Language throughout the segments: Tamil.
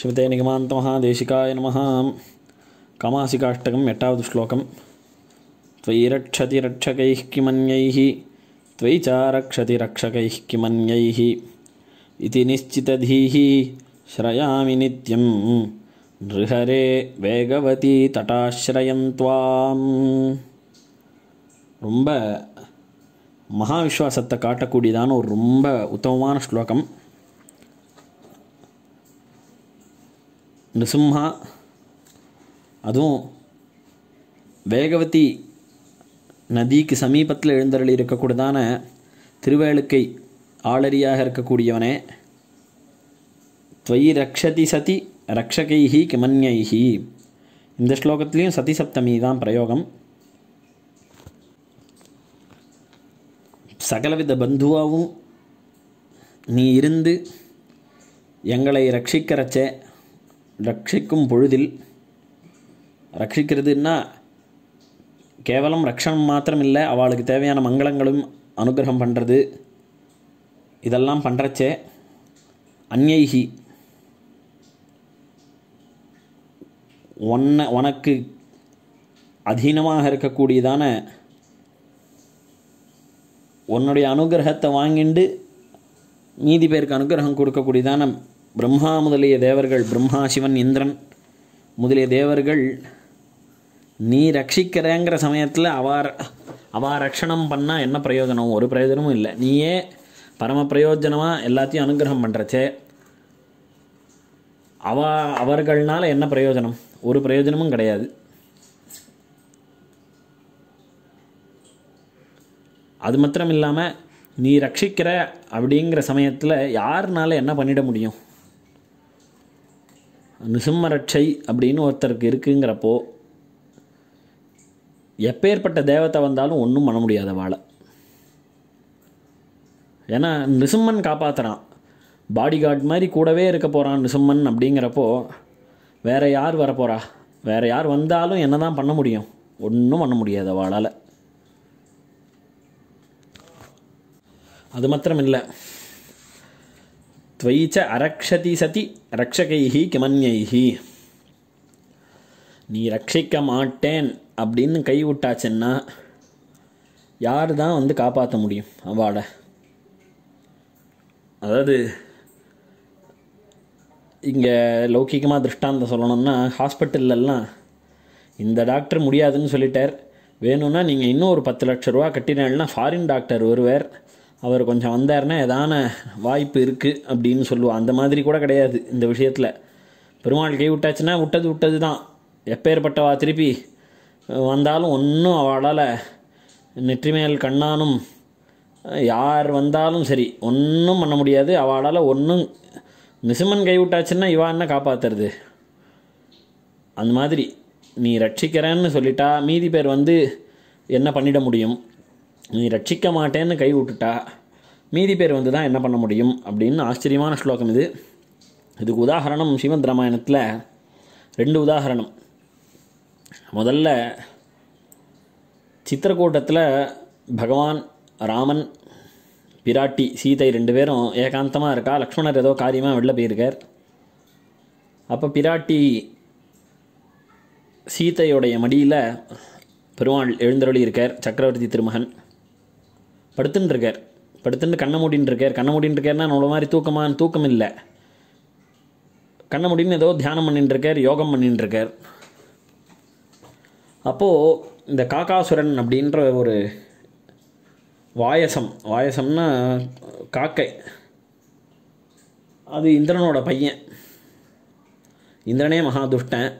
श्रीमते निगमान्त महादेशिकाय नमः। कामासिकाष्टकम् एटावद् श्लोकम्। त्वयि रक्षति रक्षकैः किमन्यैः त्वयि च रक्षति रक्षकैः किमन्यैः इति निश्चितधीः श्रयामि नित्यं नृहरे वेगवती तटाश्रयं त्वाम्। रोम्ब महाविश्वासत्ते काटकूडियदान ओरु रोम्ब उत्तममान श्लोकम्। नृसिंहा अदू वेगवती नदी की समीपत्तिल एळुंदरुळिरुक्ककूडियदान तिरुवेळुक्कै आळरियाग इरुक्ककूडियवने त्वयि रक्षति सति रक्षकैः किमन्यैः। इंद श्लोकत्तिलुम सति सप्तमी दान प्रयोगम। सकलविध बंधुवावुम नी इरुंदु एंगळै रक्षिक्करचे रक्षिक्कुम पोळुदिल रक्षिक्किरदुन्ना केवलम रक्षणम मात्रम इल्ल अवाळुक्कु तेवैयान मंगलंगळुम अनुग्रहम पण्रदु इदेल्लाम पण्रच्चे अन्यैहि उनक्कु अधीनमाग इरुक्ककूडियदान उन्नुடைய अनुग्रहत्तै वांगिंडु मीदि पेरुक्कु अनुग्रहम कोडुक्ककूडियदान ब्रह्मा मुदलिय देवर्गल ब्रह्मा शिवन इंद्रन मुदलिय देवर्गल नी रक्षिक्किरेंग्र समयत्तिल अवा रक्षणम पन्ना एन्न प्रयोजनम ओरु प्रयोजनमुम इल्ल। नीये परम प्रयोजनमा एल्लात्तैयुम अनुग्रहम पण्रचे अवर्गलनाल एन्न प्रयोजनम ओरु प्रयोजनमुम किडैयादु। अदु मत्तम इल्लाम नी रक्षिक्किर अप्पडिंग्र समयत्तिल यारनाल एन्न पण्णिड मुडियुम। निसिंह रक्षै அப்படின்னு ஒருத்தருக்கு இருக்குங்கறப்போ எப்பேற்பட்ட தேவதை வந்தாலும் ஒண்ணும் பண்ண முடியாத வாளை ஏனா நிசிம்மன் காப்பாத்துறான் பாடிகார்ட் மாதிரி கூடவே இருக்க போறான் நிசிம்மன் அப்படிங்கறப்போ வேற யார் வர போறா வேற யார் வந்தாலும் என்னதான் பண்ண முடியும் ஒண்ணும் பண்ண முடியாத வாளால। அது மட்டும் இல்ல त्वयिच अरक्षति सति रक्षकैः किमन्यैः नी रक्षिक्क माट्टेन अप्पडिन्नु कै विट्टाचेन्ना यार दान वंदु कापात्त मुडियुम अवाळ। अदावदु इंग लौकिकमा दृष्टांत सोल्लणुम्ना हॉस्पिटल एल्लाम इंद डॉक्टर मुडियादुन्नु सोल्लिट्टार वेणुम्ना नींग इन्नोरु 10 लक्ष रुपा कट्टिनालना फॉरेन डॉक्टर ओरुवर அவர் கொஞ்சம் வந்தார்னா ஏதான வாய்ப்பு இருக்குது அப்படின்னு சொல்லுவாள்। அந்த மாதிரி கூட கிடையாது இந்த விஷயத்தில்। பெருமாள் கை விட்டாச்சுன்னா விட்டது தான் எப்பேற்பட்டவா திருப்பி வந்தாலும் ஒன்றும் அவளால் நெற்றிமேல் கண்ணானும் யார் வந்தாலும் சரி ஒன்றும் பண்ண முடியாது அவளால் ஒன்றும்। நிசிம்மன் கை விட்டாச்சுன்னா இவா என்ன காப்பாற்றுறது? அந்த மாதிரி நீ ரட்சிக்கிறேன்னு சொல்லிட்டா மீதி பேர் வந்து என்ன பண்ணிட முடியும்? நீ ரட்சிக்க மாட்டேன்னு கை விட்டுட்டா மீதி பேர் வந்து தான் என்ன பண்ண முடியும் அப்படின்னு ஆச்சரியமான ஸ்லோகம் இது। இதுக்கு உதாரணம் ஸ்ரீமத் ராமாயணத்தில் 2 உதாரணம்। முதல்ல சித்திரக்கூட்டத்தில் பகவான் ராமன் பிராட்டி சீதை 2 பேரும் ஏகாந்தமாக இருக்கா। லக்ஷ்மணர் ஏதோ காரியமாக வெளில போயிருக்கார்। அப்போ பிராட்டி சீதையுடைய மடியில் பெருமாள் எழுந்தருளி இருக்கார்। சக்கரவர்த்தி திருமகன் படுத்துட்டு கண்ணை மூடின்னு இருக்கார்। நம்மள மாதிரி தூக்கம் இல்லை, கண்ணை மூடின்னு ஏதோ தியானம் பண்ணிட்டு இருக்கார், யோகம் பண்ணிட்டு இருக்கார்। அப்போது இந்த காக்காசுரன் அப்படின்ற ஒரு வாயசம்னா காக்கை, அது இந்திரனோட பையன், இந்திரனே மகாதுஷ்டன்।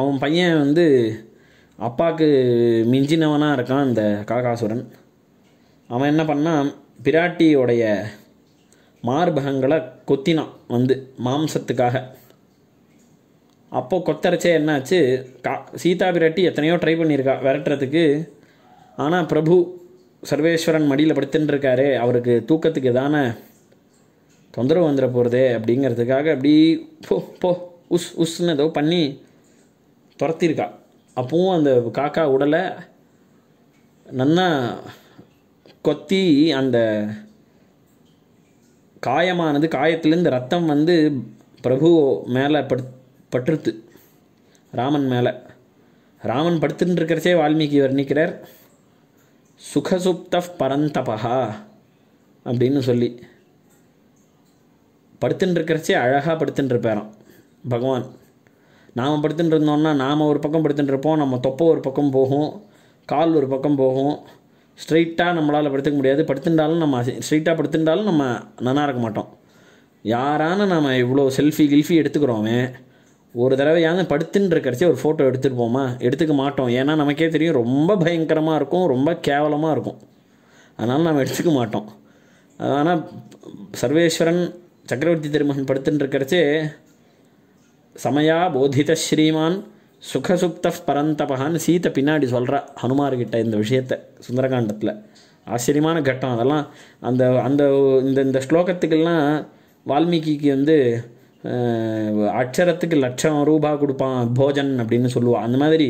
அவன் பையன் வந்து அப்பாவுக்கு மிஞ்சினவனாக இருக்கான் இந்த காக்காசுரன்। அவன் என்ன பண்ணான், பிராட்டியோடைய மார்பகங்களை கொத்தினான் வந்து மாம்சத்துக்காக। அப்போது கொத்தரைச்சே என்னாச்சு, சீதா பிராட்டி எத்தனையோ ட்ரை பண்ணியிருக்கா விரட்டுறதுக்கு, ஆனால் பிரபு சர்வேஸ்வரன் மடியில் படுத்துட்டுருக்காரு, அவருக்கு தூக்கத்துக்கு தானே தொந்தரவு வந்துட போகிறதே அப்படிங்கிறதுக்காக அப்படி போ உஸ்ன்னு ஏதோ பண்ணி துரத்திருக்கா। அப்பவும் அந்த காக்கா உடலை நன்னா கொத்தி அந்த காயமானது, காயத்திலேருந்து ரத்தம் வந்து प्रभु मेल पटुत्तु रामन मेल रामन पड़े वाल्मीकि वर्णिक्रार सुखसुप्त परंतपः அப்படின்னு சொல்லி படுத்துட்டு இருக்கறச்சே அழகா படுத்துட்டு பேறான் பகவான். நாம படுத்துட்டு இருந்தோம்னா நாம ஒரு பக்கம் படுத்துட்டு இருப்போம், நம்ம தொப்பை ஒரு பக்கம் போகும், கால் ஒரு பக்கம் போகும், ஸ்ட்ரைட்டா நம்மளால படுத்துக்க முடியாது. படுத்துட்டாலும் நம்ம ஸ்ட்ரைட்டா படுத்துட்டாலும் நம்ம நன்னா இருக்க மாட்டோம். யாரான நாம இவ்ளோ செல்ஃபி கில்ஃபி எடுத்துக்கறோமே, ஒரு தடவையான படுத்துட்டு இருக்கறச்சே ஒரு போட்டோ எடுத்துட்டு போமா? எடுத்துக்க மாட்டோம். ஏன்னா நமக்கே தெரியும் ரொம்ப பயங்கரமா இருக்கும், ரொம்ப கேவலமா இருக்கும், அதனால நாம எடுத்துக்க மாட்டோம். ஆனால் சர்வேஸ்வரன் சக்கரவர்த்தி திருமகன் படுத்துட்டுருக்கிறச்சே சமயா போதித ஸ்ரீமான் சுகசுப்த பரந்தபகான்னு சீத்தை பின்னாடி சொல்கிறா ஹனுமார்கிட்ட. இந்த விஷயத்தை சுந்தரகாண்டத்தில் ஆச்சரியமான கட்டம். அதெல்லாம் அந்த அந்த இந்த இந்த ஸ்லோகத்துக்கெல்லாம் வால்மீகிக்கு வந்து அக்ஷரத்துக்கு 1,00,000 ரூபாய் கொடுப்பான் போஜன் அப்படின்னு சொல்லுவாள். அந்த மாதிரி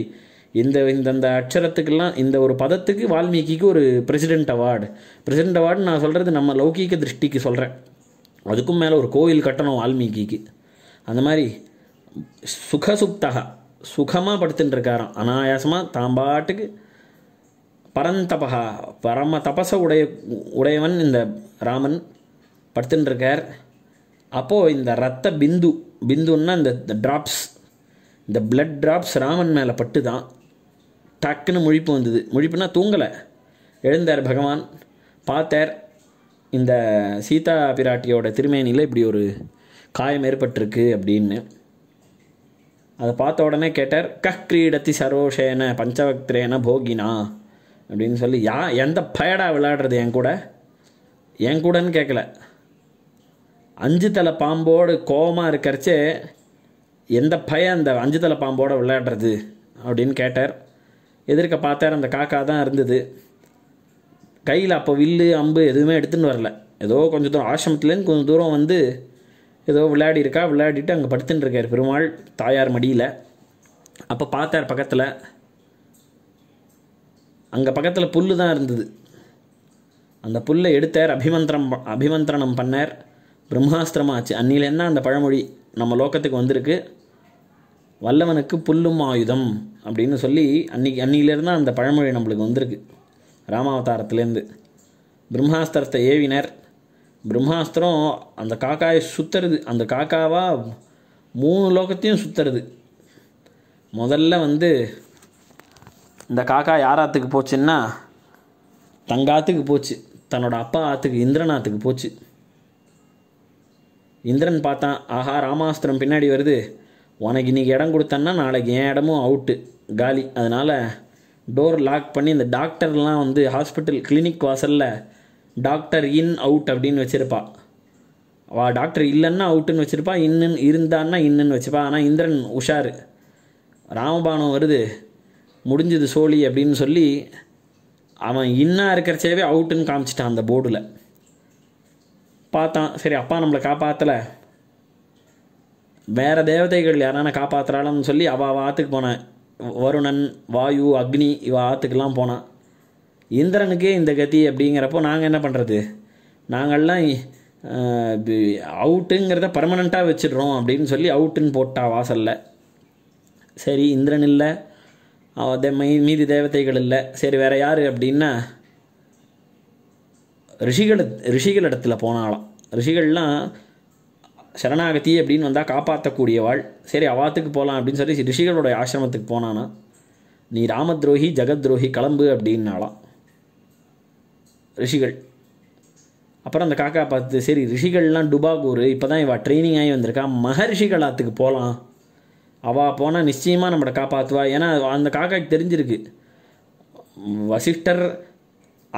இந்த இந்த அக்ஷரத்துக்கெல்லாம் இந்த ஒரு பதத்துக்கு வால்மீகிக்கு ஒரு பிரசிடென்ட் அவார்டு. பிரசிடென்ட் அவார்டு நான் சொல்கிறது நம்ம லௌகீக திருஷ்டிக்கு சொல்கிறேன். அதுக்கும் மேலே ஒரு கோயில் கட்டணும் வால்மீகிக்கு. அந்த மாதிரி சுகசுப்தகா சுகமாக படுத்துட்டு இருக்காராம் அனாயாசமாக தாம்பாட்டுக்கு. பரந்தபகா பரம தபச உடையவன் இந்த ராமன் படுத்துட்டு இருக்கார். அப்போது இந்த ரத்த பிந்து பிந்துன்னா இந்த ட்ராப்ஸ் இந்த பிளட் ட்ராப்ஸ் ராமன் மேலே பட்டு தான் டக்குன்னு முழிப்பு வந்தது. முழிப்புனா தூங்கலை, எழுந்தார் பகவான். பார்த்தார் இந்த சீதா பிராட்டியோட திருமேனியில் இப்படி ஒரு காயம் ஏற்பட்டிருக்கு அப்படின்னு. அதை பார்த்த உடனே கேட்டார், கக்ரீடத்தி சரோஷேன பஞ்சவக்திரேன போகினா அப்படின்னு சொல்லி, எந்த பயடா விளையாடுறது என் கூட என் கூடன்னு கேட்கல. 5 தலை பாம்போடு கோபமாக இருக்கிறச்சே எந்த பையன் அந்த 5 தலை பாம்போடு விளையாடுறது அப்படின்னு கேட்டார். எதிர்க்க பார்த்தார், அந்த காக்கா தான் இருந்தது. கையில் அப்போ வில்லு அம்பு எதுவுமே எடுத்துன்னு வரல. ஏதோ கொஞ்சம் தூரம் ஆசிரமத்துலேருந்து கொஞ்சம் தூரம் வந்து ஏதோ விளையாடி இருக்கா. விளையாடிட்டு அங்கே படுத்துன்னு இருக்கார் பெருமாள் தாயார் மடியில். அப்போ பார்த்தார் பக்கத்தில், அங்கே பக்கத்தில் புல் தான் இருந்தது. அந்த புல்லை எடுத்தார், அபிமந்திரணம் பண்ணார், பிரம்மாஸ்திரமாச்சு. அன்னிலேருந்தான் அந்த பழமொழி நம்ம லோகத்துக்கு வந்திருக்கு, வல்லவனுக்கு புல்லும் ஆயுதம் அப்படின்னு சொல்லி. அன்னிலேருந்தான் அந்த பழமொழி நம்மளுக்கு வந்திருக்கு ராமாவதாரத்துலேருந்து. பிரம்மாஸ்திரத்தை ஏவினர். பிரம்மாஸ்திரம் அந்த காக்காயை சுற்றுறது, அந்த காக்காவாக 3 லோகத்தையும் சுற்றுறது. முதல்ல வந்து இந்த காக்கா யார் ஆற்றுக்கு போச்சுன்னா தங்காத்துக்கு போச்சு, தன்னோட அப்பா ஆற்றுக்கு இந்திரனாத்துக்கு போச்சு. இந்திரன் பார்த்தான், ஆஹா ராமாஸ்திரம் பின்னாடி வருது, உனக்கு இன்றைக்கி இடம் கொடுத்தன்னா நாளைக்கு என் இடமும் அவுட்டு காலி. அதனால் டோர் லாக் பண்ணி இந்த டாக்டர்லாம் வந்து ஹாஸ்பிட்டல் கிளினிக் வாசலில் டாக்டர் இன் அவுட் அப்படின்னு வச்சுருப்பா. அவள் டாக்டர் இல்லைன்னா அவுட்டுன்னு வச்சுருப்பா, இன்னுன்னு இருந்தான்னா இன்னுன்னு வச்சுப்பா. ஆனால் இந்திரன் உஷார், ராமபானம் வருது முடிஞ்சது சோழி அப்படின்னு சொல்லி அவன் இன்னா இருக்கிறச்சேவே அவுட்டுன்னு காமிச்சிட்டான் அந்த போர்டில். பார்த்தான், சரி அப்பா நம்மளை காப்பாற்றலை, வேறு தேவதைகள் யாரான காப்பாற்றுறாளன்னு சொல்லி அவள் ஆற்றுக்கு போனான். வருணன், வாயு, அக்னி இவள் ஆற்றுக்கெல்லாம் போனான். இந்திரனுக்கே இந்த கதி அப்படிங்கிறப்போ நாங்கள் என்ன பண்ணுறது, நாங்கள்லாம் அவுட்டுங்கிறத பர்மனெண்ட்டாக வச்சிடுறோம் அப்படின்னு சொல்லி அவுட்டுன்னு போட்டா வாசலில். சரி இந்திரன் இல்லை, மீதி தேவதைகள் இல்லை, சரி வேறு யார் அப்படின்னா ரிஷிகள் இடத்துல போனாலாம். ரிஷிகள்லாம் சரணாகதி அப்படின்னு வந்தால் காப்பாற்றக்கூடியவாள். சரி அவாத்துக்கு போகலாம் அப்படின்னு சொல்லி ரிஷிகளுடைய ஆசிரமத்துக்கு போனானா, நீ ராமத்ரோஹி ஜெகத்ரோஹி கிளம்பு அப்படின்னாலாம் ரிஷிகள். அப்புறம் அந்த காக்கா பார்த்து, சரி ரிஷிகள்லாம் டுபாகூர் இப்போ தான் இவள் ட்ரைனிங் ஆகி வந்திருக்கா, மகரிஷிகள் ஆற்றுக்கு போகலாம், அவள் போனால் நிச்சயமாக நம்மளை காப்பாற்றுவா. ஏன்னா அந்த காக்காக்கு தெரிஞ்சிருக்கு வசிஷ்டர்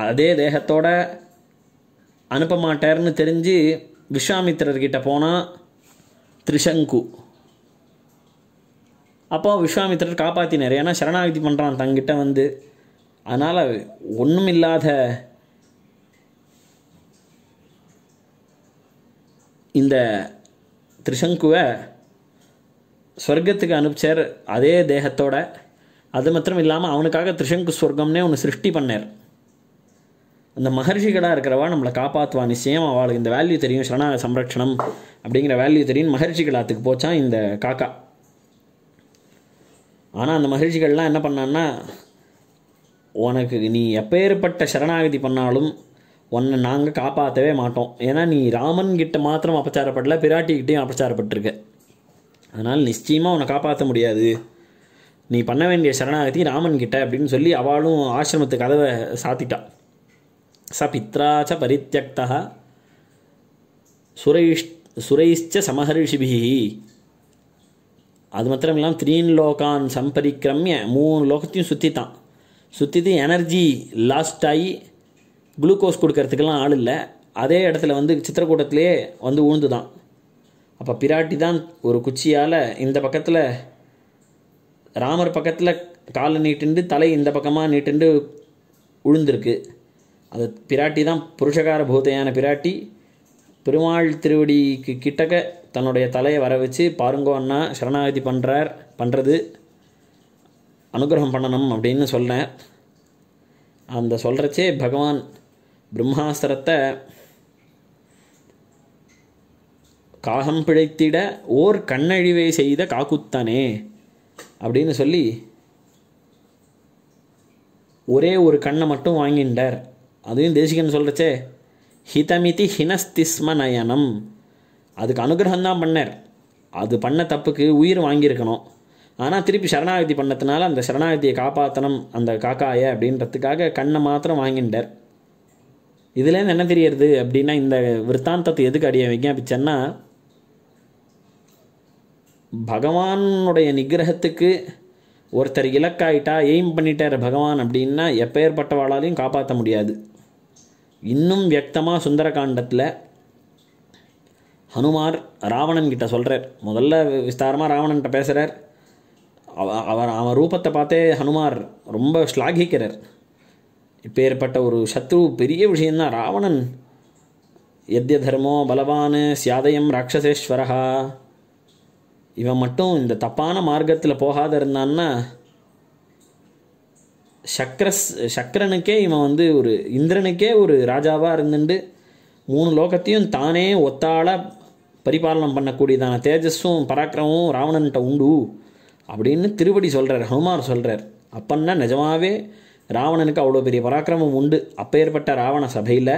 அதே தேகத்தோட அனுப்ப மாட்டார்னு தெரிஞ்சு விஸ்வாமித்திரர்கிட்ட போனால் திரிசங்கு, அப்போ விஸ்வாமித்திரர் காப்பாற்றினார். ஏன்னா சரணாகதி பண்ணுறான் தங்கிட்ட வந்து. அதனால் ஒன்றும் இல்லாத இந்த திரிசங்குவை ஸ்வர்க்கத்துக்கு அனுப்பிச்சார் அதே தேகத்தோட. அது மாத்திரம் இல்லாமல் அவனுக்காக திரிசங்கு ஸ்வர்க்கம்னே ஒன்று சிருஷ்டி பண்ணார். அந்த மகர்ஷிகளாக இருக்கிறவா நம்மளை காப்பாற்றுவா நிச்சயம், அவளுக்கு இந்த வேல்யூ தெரியும் சரணாக சம்ரட்சணம் அப்படிங்கற வேல்யூ தெரியும் மகரிஷிகளாத்துக்கு போச்சா இந்த காக்கா. ஆனால் அந்த மகரிஷிகள்லாம் என்ன பண்ணான்னா, உனக்கு நீ எப்பேற்பட்ட சரணாகதி பண்ணாலும் உன்னை நாங்கள் காப்பாற்றவே மாட்டோம், ஏன்னா நீ ராமன்கிட்ட மாத்திரம் அபச்சாரப்படல, பிராட்டிக்கிட்டையும் அபச்சாரப்பட்டிருக்க, அதனால் நிச்சயமாக உன்னை காப்பாற்ற முடியாது, நீ பண்ண வேண்டிய சரணாகதி ராமன்கிட்ட அப்படின்னு சொல்லி அவளும் ஆசிரமத்து கதவை சாத்திட்டா. ச பித்ராச்ச பரித்யக்தா சுரைஷ்ச சமஹர்ஷிபிஹி. அது மாத்திரம் இல்லாமல் 3 லோகான் சம்பரிக்கிரமிய 3 லோகத்தையும் சுற்றித்தான். சுற்றிட்டு எனர்ஜி லாஸ்ட் ஆகி குளுக்கோஸ் கொடுக்கறதுக்கெல்லாம் ஆள் இல்லை, அதே இடத்துல வந்து சித்திரக்கூடத்திலே வந்து உழுந்துதான். அப்போ பிராட்டி தான் ஒரு குச்சியால் இந்த பக்கத்தில் ராமர் பக்கத்தில் காலை நீட்டுண்டு தலை இந்த பக்கமாக நீட்டுண்டு உழுந்திருக்கு. அது பிராட்டி தான் புருஷகார பூத்தையான பிராட்டி பெருமாள் திருவடிக்கு கிட்டக்க தன்னுடைய தலையை வர வச்சு பாருங்கோ அண்ணா சரணாகதி பண்ணுறது அனுகிரகம் பண்ணணும் அப்படின்னு சொன்னேன். அந்த சொல்கிறச்சே பகவான் பிரம்மாஸ்திரத்தை காகம் பிழைத்திட ஓர் கண்ணழிவை செய்த காக்குத்தானே அப்படின்னு சொல்லி ஒரே ஒரு கண்ணை மட்டும் வாங்கிட்டார். அதையும் தேசிகன் சொல்கிறச்சே ஹிதமிதி ஹினஸ்திஸ்ம நயனம், அதுக்கு அனுகிரகம்தான் பண்ணார், அது பண்ண தப்புக்கு உயிர் வாங்கியிருக்கணும், ஆனால் திருப்பி சரணாகதி பண்ணதுனால அந்த சரணாகதியை காப்பாற்றணும் அந்த காக்காய அப்படின்றதுக்காக கண்ணை மாத்திரம் வாங்கிட்டார். இதுலேருந்து என்ன தெரியறது அப்படின்னா, இந்த விற்த்தாந்தத்தை எதுக்கு அடிய விஞ்ஞாபிச்சேன்னா, பகவானுடைய நிகிரகத்துக்கு ஒருத்தர் இலக்காயிட்டா எய்ம் பண்ணிட்டார் பகவான் அப்படின்னா எப்பேற்பட்டவாளாலையும் காப்பாற்ற முடியாது. இன்னும் வியக்தமாக சுந்தரகாண்டத்தில் ஹனுமார் ராவணன்கிட்ட சொல்கிறார், முதல்ல விஸ்தாரமாக ராவணன்கிட்ட பேசுகிறார். அவன் ரூபத்தை பார்த்தே ஹனுமார் ரொம்ப ஸ்லாகிக்கிறார். இப்போ ஏற்பட்ட ஒரு சத்ரு பெரிய விஷயந்தான் ராவணன். யத்ய தர்மோ பலவான் சியாதயம் ராட்சசேஸ்வரா, இவன் மட்டும் இந்த தப்பான மார்க்கத்தில் போகாத இருந்தான்னா சக்கரனுக்கே இவன் வந்து ஒரு இந்திரனுக்கே ஒரு ராஜாவாக இருந்துட்டு 3 லோகத்தையும் தானே ஒத்தாள பரிபாலனம் பண்ணக்கூடியதான தேஜஸும் பராக்கிரமும் ராவணன்கிட்ட உண்டு அப்படின்னு திருவடி சொல்கிறார், ஹனுமார் சொல்கிறார். அப்பன்னா நிஜமாகவே ராவணனுக்கு அவ்வளோ பெரிய பராக்கிரமம் உண்டு. அப்பேற்பட்ட ராவண சபையில்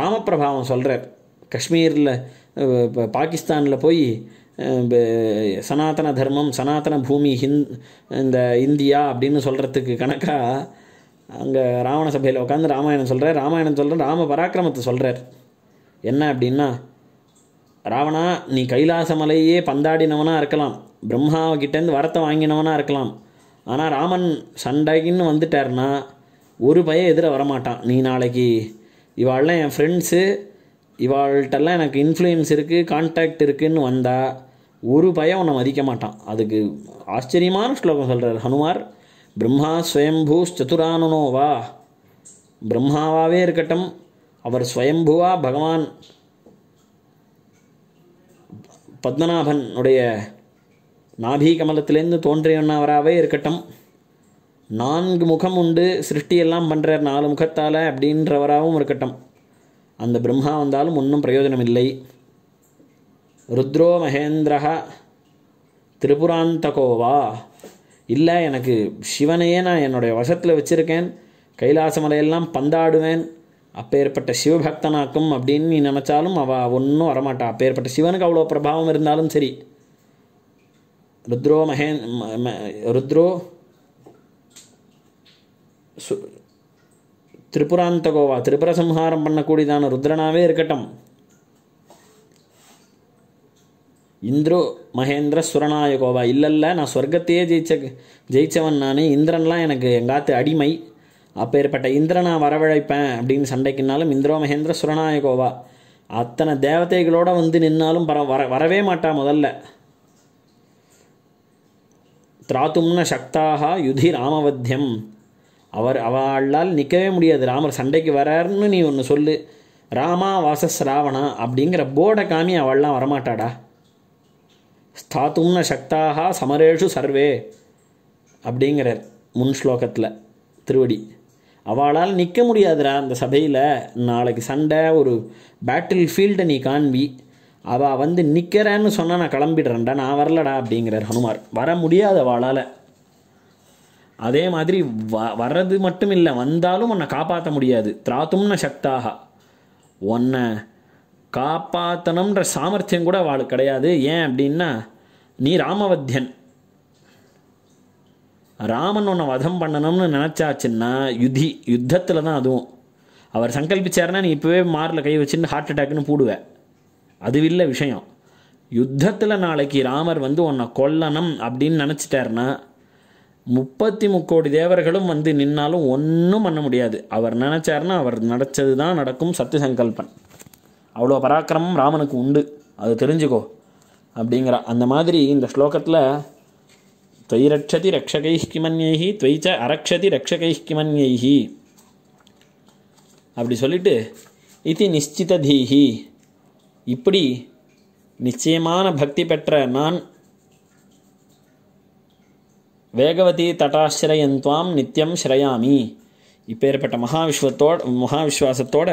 ராமபிரபாவம் சொல்கிறார், காஷ்மீரில் பாகிஸ்தானில் போய் சனாதன தர்மம் சனாதன பூமி இந்த இந்தியா அப்படின்னு சொல்கிறதுக்கு கணக்காக அங்கே ராவண சபையில் உட்காந்து ராமாயணம் சொல்கிறார், ராம பராக்கிரமத்தை சொல்கிறார். என்ன அப்படின்னா, ராவணா நீ கைலாசமலையே பந்தாடினவனாக இருக்கலாம், பிரம்மாவகிட்டேருந்து வரத்தை வாங்கினவனாக இருக்கலாம், ஆனால் ராமன் சண்டைக்குன்னு வந்துட்டார்னா ஒரு பையன் எதிர வரமாட்டான். நீ நாளைக்கு இவாள்லாம் என் ஃப்ரெண்ட்ஸு, இவாள்கிட்டலாம் எனக்கு இன்ஃப்ளூயன்ஸ் இருக்குது கான்டாக்ட் இருக்குதுன்னு வந்தால் ஒரு பையன் உன்னை மதிக்க மாட்டான். அதுக்கு ஆச்சரியமான ஸ்லோகம் சொல்கிறார் ஹனுமார், பிரம்மா ஸ்வயம்பூ சதுரானுனோவா, பிரம்மாவாகவே இருக்கட்டும் அவர் ஸ்வயம்புவா பகவான் பத்மநாபனுடைய நாபி கமலத்திலேருந்து தோன்றியவனாவராகவே இருக்கட்டும், 4 முகம் உண்டு சிருஷ்டியெல்லாம் பண்ணுறார் 4 முகத்தால் அப்படின்றவராகவும் இருக்கட்டும், அந்த பிரம்மா வந்தாலும் ஒன்றும் பிரயோஜனம் இல்லை. ருத்ரோ மகேந்திரா திரிபுராந்தகோவா, இல்லை எனக்கு சிவனையே நான் என்னுடைய வசத்தில் வச்சுருக்கேன், கைலாசமலையெல்லாம் பந்தாடுவேன், அப்பேற்பட்ட சிவபக்தனாக்கும் அப்படின்னு நீ நினச்சாலும் அவள் ஒன்றும் வரமாட்டா. அப்பேற்பட்ட சிவனுக்கு அவ்வளோ பிரபாவம் இருந்தாலும் சரி, ருத்ரோ திரிபுராந்தகோவா திரிபுரசம்ஹாரம் பண்ணக்கூடியதான ருத்ரனாகவே இருக்கட்டும், இந்திரோ மகேந்திர சுரநாயகோவா, இல்லைல்ல நான் ஸ்வர்க்கத்தையே ஜெயிச்சவன் நானே, இந்திரன்லாம் எனக்கு எங்காத்து அடிமை, அப்பேற்பட்ட இந்திரன் நான் வரவழைப்பேன் அப்படின்னு சண்டைக்குனாலும் இந்திரோ மகேந்திர சுரநாயகோவா, அத்தனை தேவதைகளோடு வந்து நின்னாலும் வரவே மாட்டா. முதல்ல திராத்தும்ன சக்தாக யுதி ராமவத்தியம், அவளால் நிற்கவே முடியாது, ராமர் சண்டைக்கு வராருன்னு நீ ஒன்று சொல்லு, ராமா வாசஸ் ராவணா அப்படிங்கிற போர்டை காமி அவள்லாம் வரமாட்டாடா. ஸ்தாத்தும்ன சக்தாக சமரேஷு சர்வே அப்படிங்கிறார் முன் ஸ்லோகத்தில் திருவடி, அவளால் நிற்க முடியாதுரா அந்த சபையில், நாளைக்கு சண்டை ஒரு பேட்டில் ஃபீல்டை நீ காண்பி, அவள் வந்து நிற்கிறேன்னு சொன்னால் நான் கிளம்பிடுறேன்டா, நான் வரலடா அப்படிங்கிறார் ஹனுமார். வர முடியாத வாளால். அதே மாதிரி வர்றது மட்டும் இல்லை, வந்தாலும் உன்னை காப்பாற்ற முடியாது. திராத்தும்ன சக்தாக, உன்னை காப்பாற்றணுன்ற சாமர்த்தியம் கூட அவளுக்கு கிடையாது. ஏன் அப்படின்னா நீ ராமவத்தியன், ராமன் உன்னை வதம் பண்ணணும்னு நினச்சாச்சுன்னா யுதி யுத்தத்தில் தான். அதுவும் அவர் சங்கல்பிச்சாருன்னா நீ இப்போவே மாரில் கை வச்சுன்னு ஹார்ட் அட்டாக்னு போடுவேன். அதுவில்லை விஷயம். யுத்தத்தில் நாளைக்கு ராமர் வந்து உன்னை கொல்லணும் அப்படின்னு நினச்சிட்டாருன்னா 33 கோடி தேவர்களும் வந்து நின்னாலும் ஒன்றும் பண்ண முடியாது. அவர் நினச்சாருன்னா அவர் நினச்சது தான் நடக்கும். சத்திய சங்கல்பன், அவ்வளோ பராக்கிரமம் ராமனுக்கு உண்டு, அது தெரிஞ்சுக்கோ அப்படிங்கிற அந்த மாதிரி இந்த ஸ்லோகத்தில் त्वयि रक्षति रक्षकैः किमन्यैः त्वयि च अरक्षति रक्षकैः किमन्यैः அப்படி சொல்லிட்டு इति निश्चितधीहि இப்படி நிச்சயமான பக்தி பெற்ற நான் வேகவதி தடாஸ்ரயந்த்வாம் நித்யம் ஸ்ரயாமி இப்பேற்பட்ட மகாவிஸ்வாசத்தோட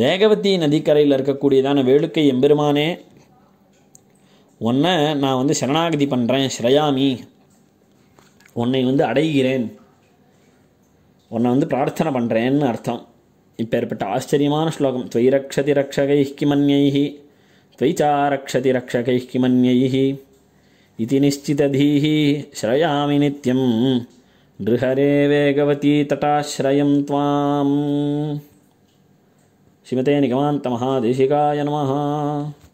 வேகவதி நதிக்கரையில் இருக்கக்கூடியதான வேளுக்கை எம்பெருமானே உன்னை நான் வந்து சரணாகதி பண்ணுறேன். ஸ்ரயாமி, உன்னை வந்து அடைகிறேன், உன்னை வந்து பிரார்த்தனை பண்ணுறேன்னு அர்த்தம். இப்போ ஏற்பட்ட ஆச்சரியமான ஸ்லோகம். துவை ரக்ஷதி ரக்ஷகை கிமன்யைஹி துவைச்சா ரக்ஷதி ரக்ஷகை கிமன்யைஹி இதி நிச்சிததீஹி ஸ்ரயாமி நித்யம் ருஹரே வேகவதி தட்டாஸ்ரயம் த்வாம் ஸ்ரீமதே நிகமாந்த மகாதேசிகாய நமஹ.